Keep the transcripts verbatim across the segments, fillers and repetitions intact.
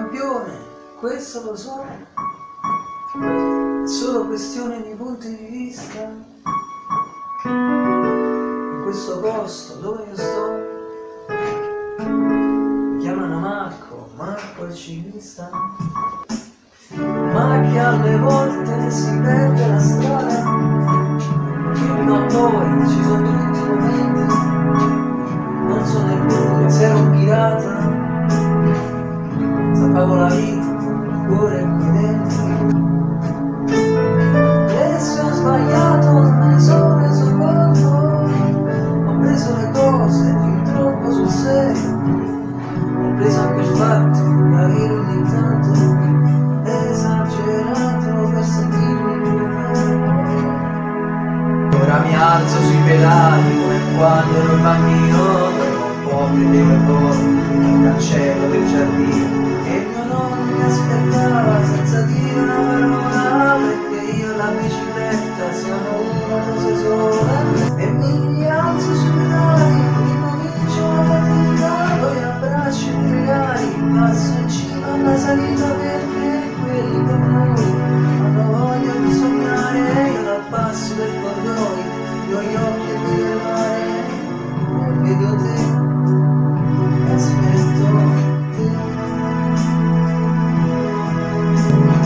campione, questo lo so, è solo questione di punti di vista. In questo posto dove io sto mi chiamano Marco, Marco il ciclista, ma che alle volte si perde la strada, fino a noi ci sono tutti i momenti, non so neppure se ero un pirata. Sapevo la vita, il cuore qui dentro. E se ho sbagliato non mi sono reso conto. Ho preso le cose fin troppo sul serio. Ho preso anche il fatto di avere ogni tanto esagerato per sentirmi più bello. Ora mi alzo sui pedali come quando ero bambino. Prima un po' prendevo il corpo nel cancello del giardino. E mio nonno mi aspettava senza dire una parola, perché io e la bicicletta siamo una cosa sola. E mi alzo sui pedali, ricomincio la fatica, poi abbracci e mi regali, passo in cima alla salita, perché quelli come noi hanno voglia di sognare. Io la passo per corridoi, io ho gli occhi di levare, vedo te, aspetto te. Thank you.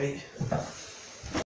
Ok.